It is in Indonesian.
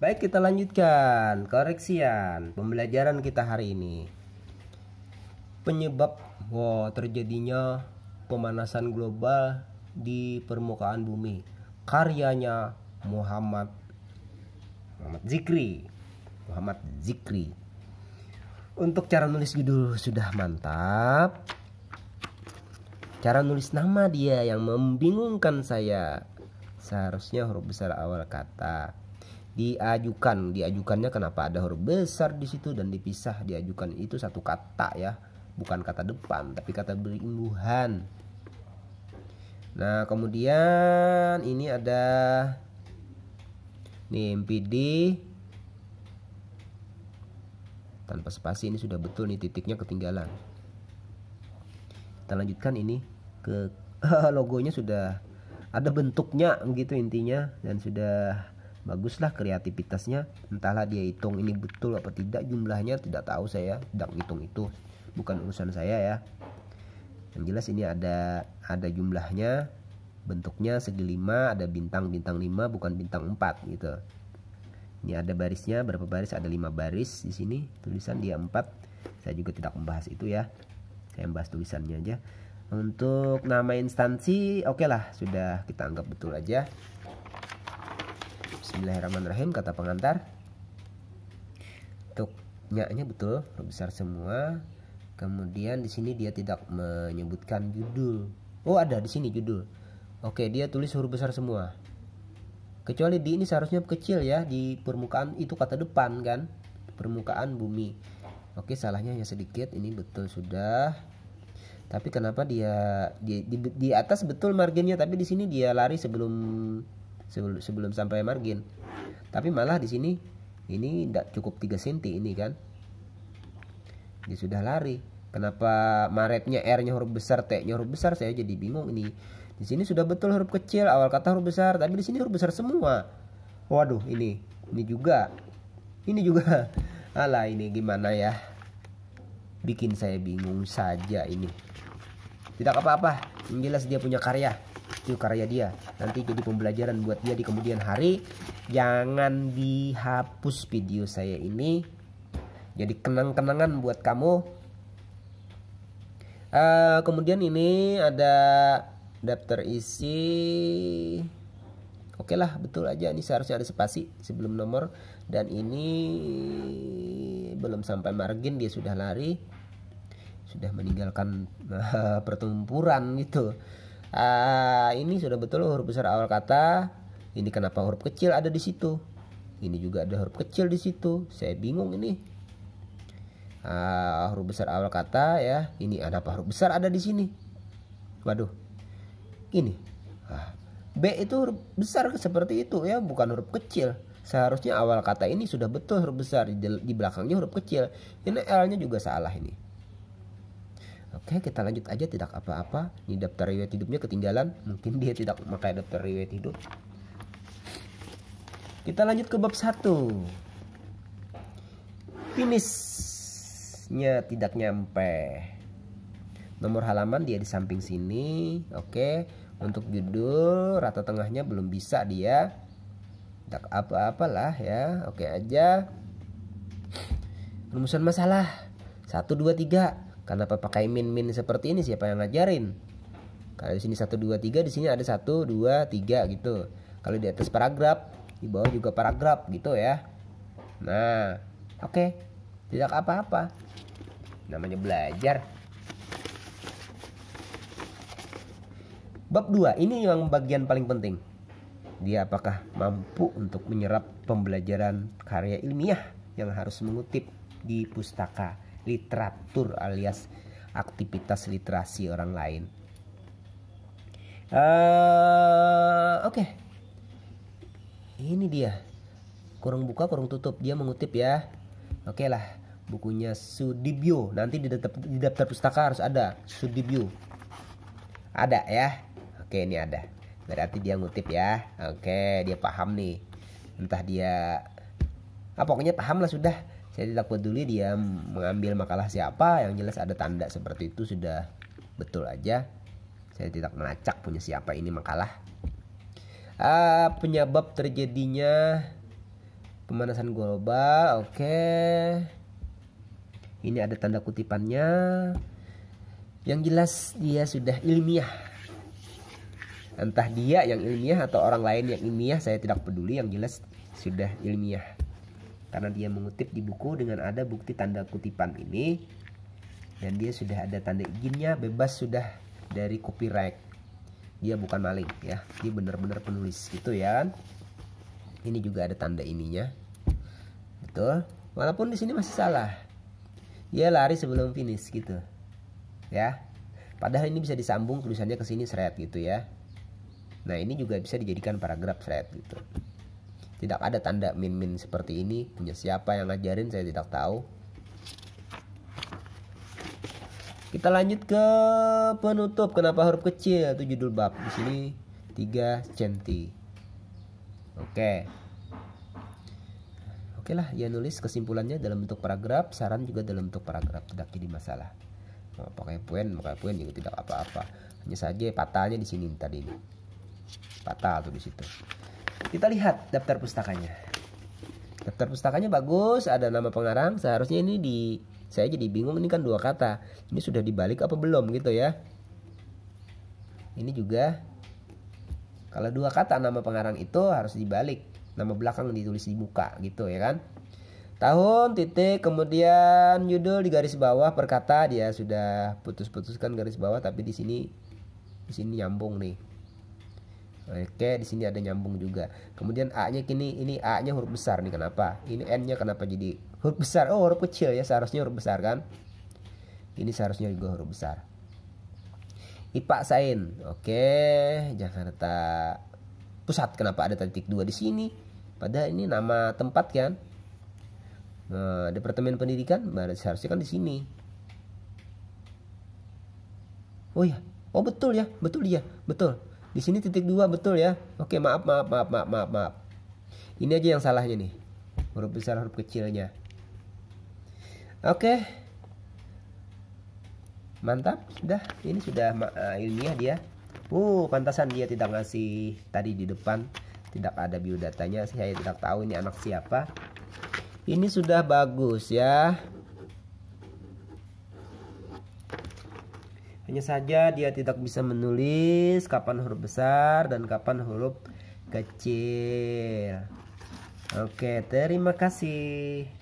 Baik, kita lanjutkan koreksian pembelajaran kita hari ini. Penyebab terjadinya pemanasan global di permukaan bumi, karyanya Muhammad Zikri. Untuk cara nulis judul sudah mantap. Cara nulis nama dia yang membingungkan saya. Seharusnya huruf besar awal kata. Diajukan, diajukannya kenapa ada huruf besar di situ dan dipisah? Diajukan itu satu kata ya, bukan kata depan tapi kata berimbuhan. Nah, kemudian ini ada nih MPD tanpa spasi, ini sudah betul nih, titiknya ketinggalan. Kita lanjutkan ini ke logonya, sudah ada bentuknya begitu intinya, dan sudah baguslah kreativitasnya. Entahlah dia hitung ini betul apa tidak, jumlahnya tidak tahu saya, tidak hitung itu bukan urusan saya ya. Yang jelas ini ada jumlahnya, bentuknya segi 5, ada bintang 5 bukan bintang 4 gitu. Ini ada barisnya, berapa baris? Ada 5 baris di sini, tulisan dia 4. Saya juga tidak membahas itu ya, saya membahas tulisannya aja. Untuk nama instansi, oke lah, sudah kita anggap betul aja. Bismillahirrahmanirrahim, kata pengantar. Untuk nyanya betul, besar semua. Kemudian di sini dia tidak menyebutkan judul. Oh, ada di sini judul. Oke, dia tulis huruf besar semua. Kecuali di ini seharusnya kecil ya, di permukaan itu kata depan kan, permukaan bumi. Oke, salahnya hanya sedikit, ini betul sudah. Tapi kenapa dia di atas betul marginnya, tapi di sini dia lari sebelum sampai margin. Tapi malah di sini ini tidak cukup 3 cm ini kan. Dia sudah lari. Kenapa maretnya R-nya huruf besar, T-nya huruf besar? Saya jadi bingung ini. Di sini sudah betul huruf kecil, awal kata huruf besar, tapi di sini huruf besar semua. Waduh, ini juga. Alah, ini gimana ya? Bikin saya bingung saja ini. Tidak apa-apa, yang jelas dia punya karya. Itu karya dia, nanti jadi pembelajaran buat dia di kemudian hari. Jangan dihapus video saya ini, jadi kenang-kenangan buat kamu. Kemudian ini ada daftar isi. Oke lah, betul aja. Ini seharusnya ada spasi sebelum nomor, dan ini belum sampai margin dia sudah lari, sudah meninggalkan pertempuran gitu. Ini sudah betul huruf besar awal kata. Ini kenapa huruf kecil ada di situ? Ini juga ada huruf kecil di situ. Saya bingung ini. Huruf besar awal kata ya. Ini kenapa huruf besar ada di sini? Waduh. Ini. B itu huruf besar seperti itu ya, bukan huruf kecil. Seharusnya awal kata ini sudah betul huruf besar, di belakangnya huruf kecil. Ini L-nya juga salah ini. Oke, kita lanjut aja, tidak apa-apa. Ini daftar riwayat hidupnya ketinggalan, mungkin dia tidak memakai daftar riwayat hidup. Kita lanjut ke bab 1. Finishnya tidak nyampe. Nomor halaman dia di samping sini. Oke, untuk judul rata tengahnya belum bisa dia. Tidak apa-apalah ya, oke aja. Rumusan masalah 1, 2, 3. Kenapa pakai min-min seperti ini? Siapa yang ngajarin? Kalau di sini 1, 2, 3, di sini ada 1, 2, 3 gitu. Kalau di atas paragraf, di bawah juga paragraf gitu ya. Nah, oke, tidak apa-apa. Namanya belajar. Bab 2, ini yang bagian paling penting. Dia apakah mampu untuk menyerap pembelajaran karya ilmiah yang harus mengutip di pustaka literatur alias aktivitas literasi orang lain. Oke. Ini dia. Kurung buka, kurung tutup. Dia mengutip ya. Oke lah. Bukunya Sudibyo. Nanti di daftar pustaka harus ada Sudibyo. Ada ya. Oke, ini ada. Berarti dia ngutip ya. Oke, dia paham nih. Entah dia pokoknya paham lah sudah. Saya tidak peduli dia mengambil makalah siapa, yang jelas ada tanda seperti itu sudah betul aja. Saya tidak melacak punya siapa ini makalah. Penyebab terjadinya Pemanasan global, oke. Ini ada tanda kutipannya. Yang jelas dia sudah ilmiah. Entah dia yang ilmiah atau orang lain yang ilmiah, saya tidak peduli, yang jelas sudah ilmiah. Karena dia mengutip di buku dengan ada bukti tanda kutipan ini. Dan dia sudah ada tanda izinnya, bebas sudah dari copyright. Dia bukan maling ya, dia benar-benar penulis gitu ya. Ini juga ada tanda ininya, betul. Walaupun di sini masih salah, dia lari sebelum finish gitu, ya. Padahal ini bisa disambung tulisannya ke sini seret gitu ya. Nah ini juga bisa dijadikan paragraf seret gitu. Tidak ada tanda min-min seperti ini. Punya siapa yang ngajarin saya tidak tahu. Kita lanjut ke penutup. Kenapa huruf kecil? Itu judul bab. Di sini 3 cm. Oke lah, dia nulis kesimpulannya dalam bentuk paragraf, saran juga dalam bentuk paragraf, tidak jadi masalah. Nah, pakai poin juga tidak apa-apa. Hanya saja patahnya di sini tadi ini. Patah tuh di situ. Kita lihat daftar pustakanya. Daftar pustakanya bagus, ada nama pengarang. Seharusnya ini saya jadi bingung, ini kan 2 kata. Ini sudah dibalik apa belum gitu ya? Ini juga. Kalau 2 kata nama pengarang itu harus dibalik, nama belakang ditulis di muka gitu ya kan. Tahun, titik, kemudian judul di garis bawah per kata, dia sudah putus-putuskan garis bawah, tapi di sini nyambung nih. Oke, di sini ada nyambung juga. Kemudian A-nya kini, ini A-nya huruf besar nih kenapa? Ini N-nya kenapa jadi huruf besar? Oh, huruf kecil ya, seharusnya huruf besar kan? Ini seharusnya juga huruf besar. IPA Sain, oke, Jakarta Pusat. Kenapa ada titik 2 di sini? Padahal ini nama tempat kan. Nah, Departemen Pendidikan, seharusnya kan di sini. Oh ya, oh betul ya, betul ya, betul. Di sini titik 2 betul ya. Oke, maaf. Ini aja yang salahnya nih, huruf besar huruf kecilnya. Oke. Mantap, sudah. Ini sudah ilmiah dia. Pantasan dia tidak ngasih tadi di depan. Tidak ada biodatanya. Saya tidak tahu ini anak siapa. Ini sudah bagus ya. Hanya saja dia tidak bisa menulis kapan huruf besar dan kapan huruf kecil. Oke, terima kasih.